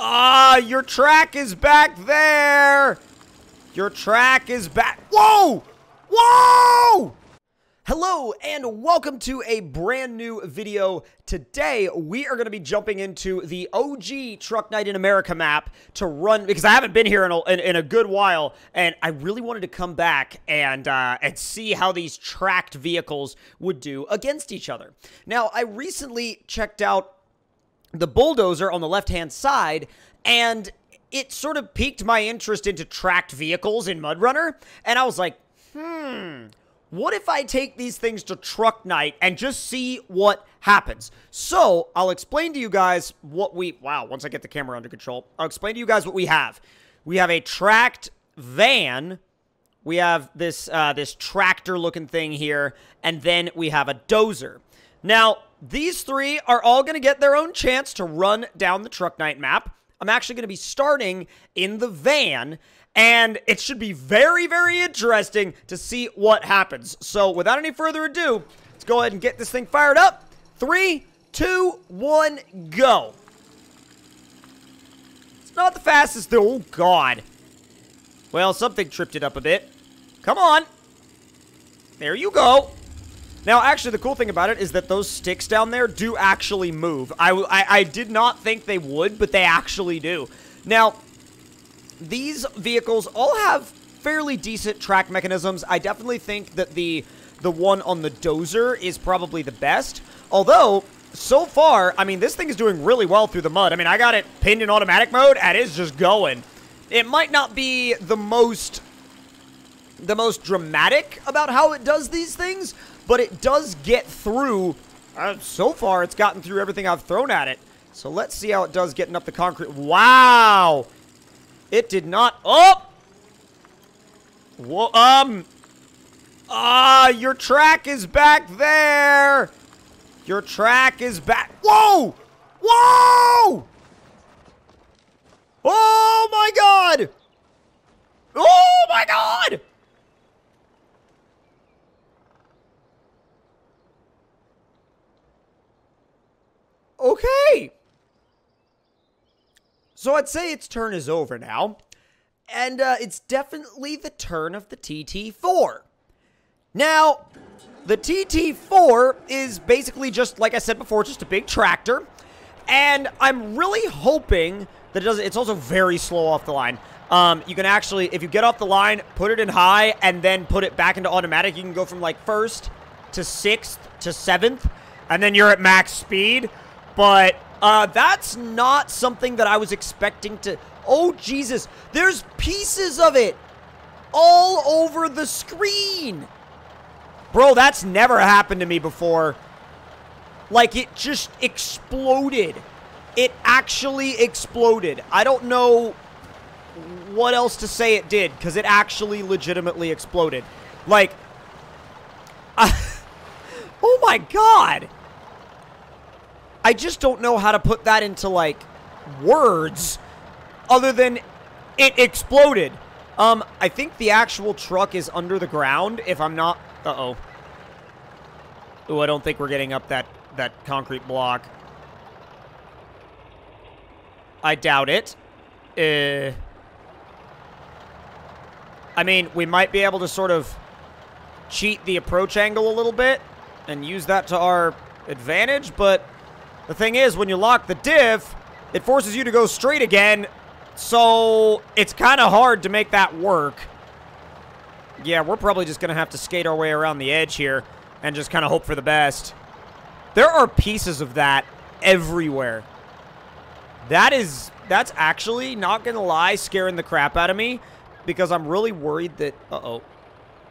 Ah, your track is back there. Your track is back. Whoa! Whoa! Hello and welcome to a brand new video. Today we are going to be jumping into the OG Truck Night in America map to run because I haven't been here in a good while, and I really wanted to come back and see how these tracked vehicles would do against each other. Now, I recently checked out the bulldozer on the left-hand side, and it sort of piqued my interest into tracked vehicles in Mudrunner, and I was like, what if I take these things to Truck Night and just see what happens? So, I'll explain to you guys what we... Wow, once I get the camera under control, I'll explain to you guys what we have. We have a tracked van. We have this, this tractor-looking thing here. And then we have a dozer. Now, these three are all going to get their own chance to run down the Truck Night map. I'm actually going to be starting in the van, and it should be very, very interesting to see what happens. So, without any further ado, let's go ahead and get this thing fired up. 3, 2, 1, go. It's not the fastest, though. Oh, God. Well, something tripped it up a bit. Come on. There you go. Now, actually, the cool thing about it is that those sticks down there do actually move. I did not think they would, but they actually do. Now, these vehicles all have fairly decent track mechanisms. I definitely think that the one on the dozer is probably the best. Although, so far, I mean, this thing is doing really well through the mud. I mean, I got it pinned in automatic mode, and it's just going. It might not be the most dramatic about how it does these things, but it does get through. So far, it's gotten through everything I've thrown at it. So let's see how it does getting up the concrete. Wow! It did not. Oh! Whoa, ah, your track is back there! Your track is back. Whoa! Whoa! Oh my God! Oh my God! Okay. So I'd say its turn is over now. And it's definitely the turn of the TT4. Now, the TT4 is basically just, like I said before, just a big tractor. And I'm really hoping that it doesn't... It's also very slow off the line. You can actually, if you get off the line, put it in high, and then put it back into automatic. You can go from, like, 1st to 6th to 7th. And then you're at max speed. But that's not something that I was expecting to... Oh, Jesus. There's pieces of it all over the screen. Bro, that's never happened to me before. Like, it just exploded. It actually exploded. I don't know what else to say it did, because it actually legitimately exploded. Like... oh, my God. I just don't know how to put that into, like, words other than it exploded. I think the actual truck is under the ground, if I'm not... Uh-oh. Ooh, I don't think we're getting up that concrete block. I doubt it. I mean, we might be able to sort of cheat the approach angle a little bit and use that to our advantage, but... The thing is, when you lock the diff, it forces you to go straight again, so it's kind of hard to make that work. Yeah, we're probably just going to have to skate our way around the edge here and just kind of hope for the best. There are pieces of that everywhere. That's actually, not going to lie, scaring the crap out of me, because I'm really worried that, uh-oh.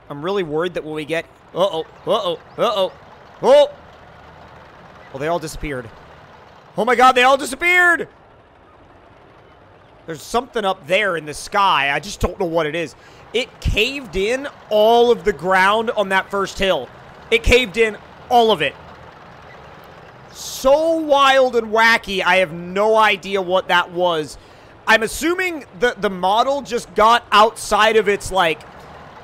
I'm really worried that when we get, oh! Well, they all disappeared. Oh my God, they all disappeared! There's something up there in the sky. I just don't know what it is. It caved in all of the ground on that first hill. It caved in all of it. So wild and wacky, I have no idea what that was. I'm assuming the model just got outside of its, like,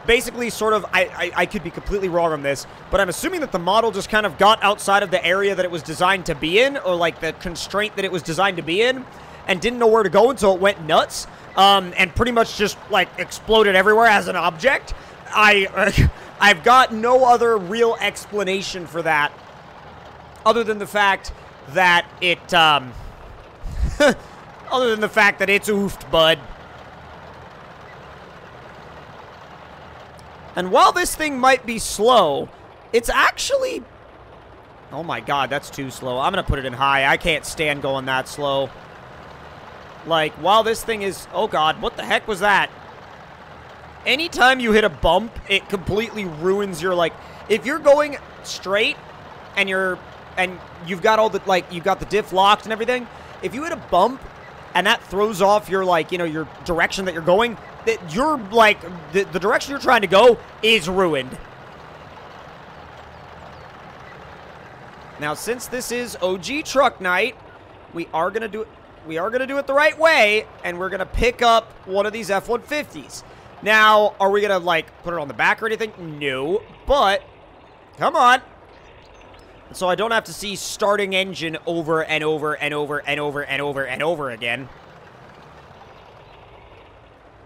basically sort of, I could be completely wrong on this, but I'm assuming that the model just kind of got outside of the area that it was designed to be in, or like the constraint that it was designed to be in, and didn't know where to go until it went nuts, and pretty much just, like, exploded everywhere as an object. I've got no other real explanation for that other than the fact that it, other than the fact that it's oofed, bud. And while this thing might be slow, it's actually... Oh my god, that's too slow. I'm gonna put it in high. I can't stand going that slow. Like, while this thing is... Oh god, what the heck was that? Anytime you hit a bump, it completely ruins your, like... If you're going straight, and you're... And you've got all the, like, you've got the diff locked and everything. If you hit a bump, and that throws off your, like, you know, your direction that you're going... That you're, like, the direction you're trying to go is ruined. Now, since this is OG Truck Night, we are gonna do it the right way, and we're gonna pick up one of these F-150s. Now, are we gonna, like, put it on the back or anything? No, but come on. So I don't have to see starting engine over and over and over and over and over and over again.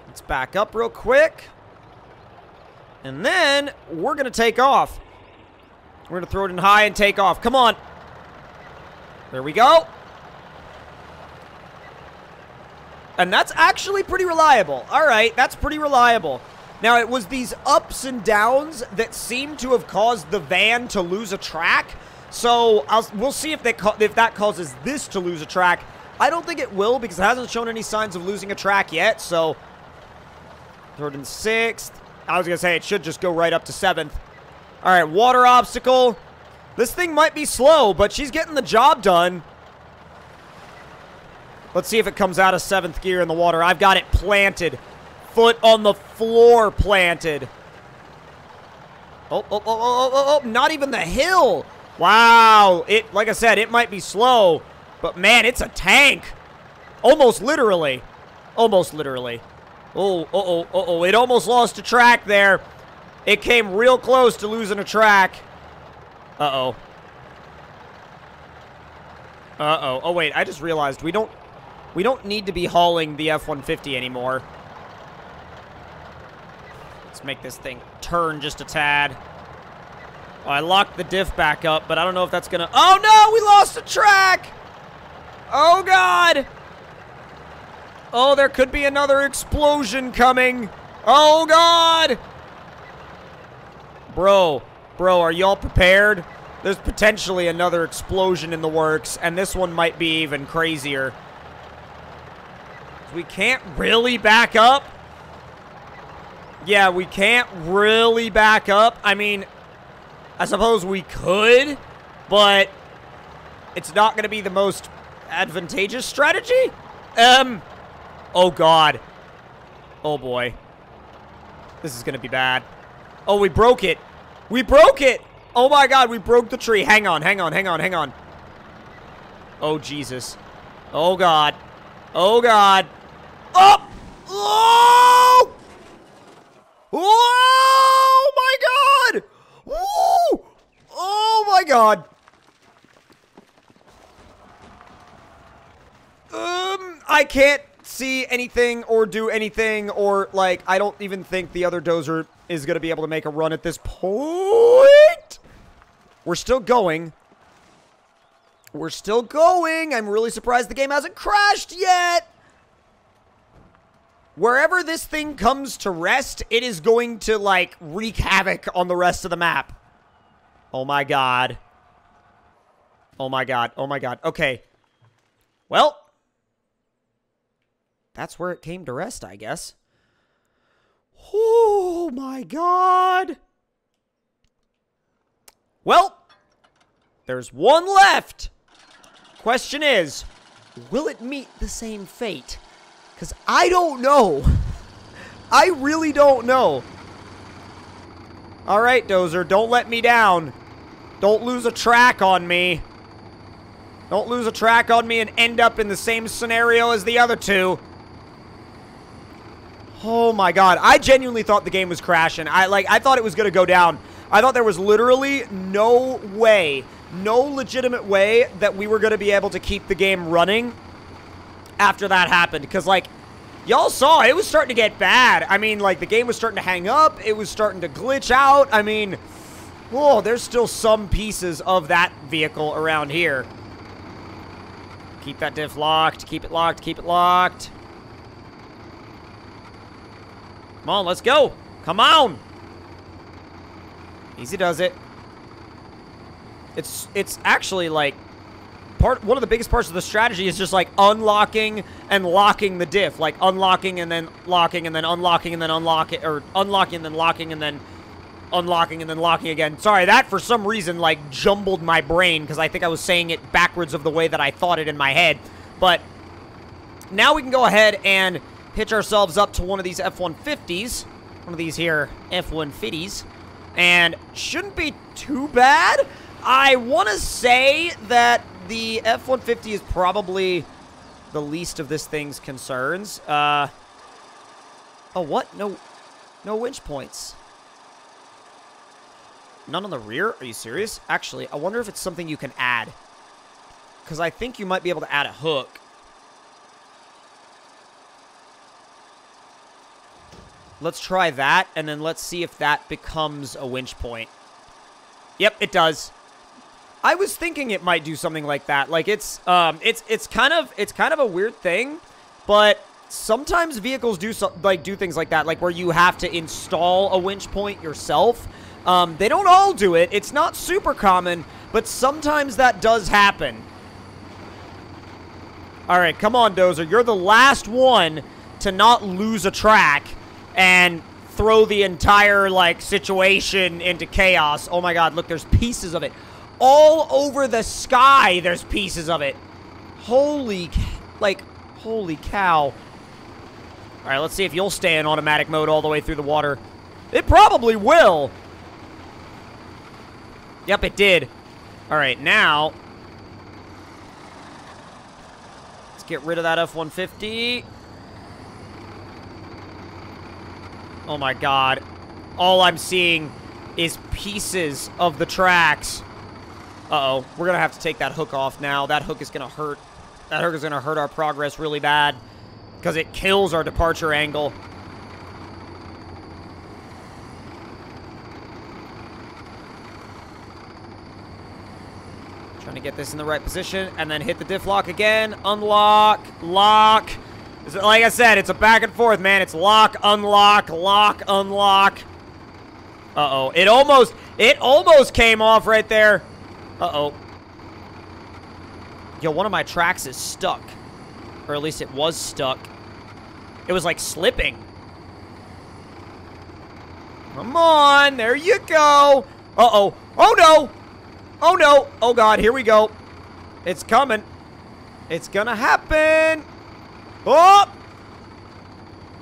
Let's back up real quick. And then we're gonna take off. We're gonna throw it in high and take off. Come on. There we go. And that's actually pretty reliable. All right, that's pretty reliable. Now, it was these ups and downs that seemed to have caused the van to lose a track. So we'll see if that causes this to lose a track. I don't think it will because it hasn't shown any signs of losing a track yet. So third and sixth. I was gonna say it should just go right up to seventh. All right, water obstacle. This thing might be slow, but she's getting the job done. Let's see if it comes out of 7th gear in the water. I've got it planted. Foot on the floor planted. Oh, oh, oh, oh, oh, oh, not even the hill. Wow. It, like I said, it might be slow, but man, it's a tank. Almost literally. Almost literally. Oh, oh, oh, oh, oh. It almost lost a track there. It came real close to losing a track. Uh-oh. Uh-oh. Oh, wait. I just realized we don't need to be hauling the F-150 anymore. Let's make this thing turn just a tad. Oh, I locked the diff back up, but I don't know if that's going to... Oh, no! We lost a track! Oh, God! Oh, there could be another explosion coming. Oh, God! Bro, are y'all prepared? There's potentially another explosion in the works, and this one might be even crazier. We can't really back up. Yeah, we can't really back up. I mean, I suppose we could, but it's not going to be the most advantageous strategy. Oh, God. Oh, boy. This is going to be bad. Oh, we broke it. We broke it! Oh my god, we broke the tree. Hang on, hang on, hang on, hang on. Oh, Jesus. Oh, God. Oh, God. Oh! Oh! Oh, my God! Woo! Oh, my God. I can't see anything or do anything or, like, I don't even think the other dozer... is going to be able to make a run at this point. We're still going. We're still going. I'm really surprised the game hasn't crashed yet. Wherever this thing comes to rest, it is going to, like, wreak havoc on the rest of the map. Oh, my God. Oh, my God. Oh, my God. Okay. Well, that's where it came to rest, I guess. Oh, my God. Well, there's one left. Question is, will it meet the same fate? Because I don't know. I really don't know. All right, Dozer, don't let me down. Don't lose a track on me. Don't lose a track on me and end up in the same scenario as the other two. Oh my god, I genuinely thought the game was crashing. I thought it was gonna go down. I thought there was literally no way, no legitimate way that we were gonna be able to keep the game running after that happened, because, like, y'all saw it was starting to get bad. I mean, like, the game was starting to hang up. It was starting to glitch out. I mean, oh, there's still some pieces of that vehicle around here. Keep that diff locked. Keep it locked. Keep it locked. Come on, let's go. Come on. Easy does it. It's actually, like, one of the biggest parts of the strategy is just, like, unlocking and locking the diff. Like, unlocking and then locking and then unlocking and then unlocking, or unlocking and then locking and then unlocking and then locking again. Sorry, that for some reason, like, jumbled my brain because I think I was saying it backwards of the way that I thought it in my head. But now we can go ahead and hitch ourselves up to one of these F-150s. One of these here F-150s. And shouldn't be too bad. I want to say that the F-150 is probably the least of this thing's concerns. Oh, what? No winch points. None on the rear? Are you serious? Actually, I wonder if it's something you can add. Because I think you might be able to add a hook. Let's try that, and then let's see if that becomes a winch point. Yep, it does. I was thinking it might do something like that. Like, it's kind of a weird thing, but sometimes vehicles do do things like that, like where you have to install a winch point yourself. They don't all do it. It's not super common, but sometimes that does happen. All right, come on, Dozer. You're the last one to not lose a track and throw the entire, like, situation into chaos. Oh my god, look, there's pieces of it all over the sky. There's pieces of it. Holy cow. Alright, let's see if you'll stay in automatic mode all the way through the water. It probably will. Yep, it did. Alright, now let's get rid of that F-150. Oh my god. All I'm seeing is pieces of the tracks. Uh-oh. We're going to have to take that hook off now. That hook is going to hurt. That hook is going to hurt our progress really bad because it kills our departure angle. Trying to get this in the right position and then hit the diff lock again. Unlock. Lock. Like I said, it's a back and forth, man. It's lock, unlock, lock, unlock. Uh-oh. It almost came off right there. Uh-oh. Yo, one of my tracks is stuck. Or at least it was stuck. It was, like, slipping. Come on. There you go. Uh-oh. Oh, no. Oh, no. Oh, God. Here we go. It's coming. It's gonna happen. Oh!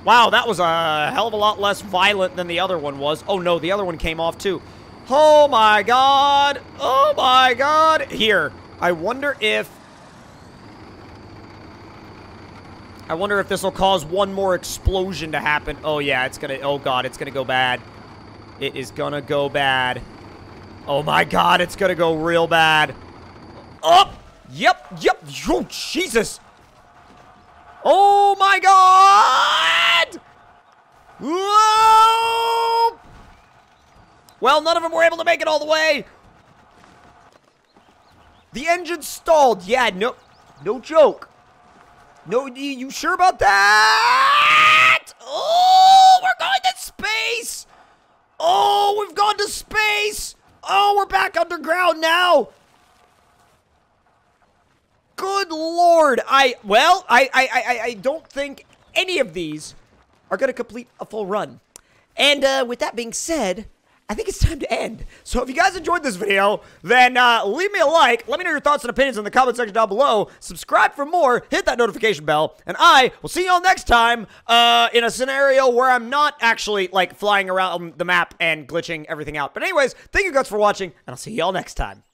Wow, that was a hell of a lot less violent than the other one was. Oh no, the other one came off too. Oh my god! Oh my god! Here, I wonder if this will cause one more explosion to happen. Oh yeah, it's gonna... Oh god, it's gonna go bad. It is gonna go bad. Oh my god, it's gonna go real bad. Oh! Yep. Oh, Jesus! Oh my god! Whoa! Well, none of them were able to make it all the way. The engine stalled. Yeah, no joke. No, you sure about that? Oh, we're going to space. Oh, we've gone to space. Oh, we're back underground now. Good lord, I don't think any of these are going to complete a full run. And with that being said, I think it's time to end. So if you guys enjoyed this video, then leave me a like. Let me know your thoughts and opinions in the comment section down below. Subscribe for more. Hit that notification bell. And I will see y'all next time in a scenario where I'm not actually, like, flying around the map and glitching everything out. But anyways, thank you guys for watching, and I'll see y'all next time.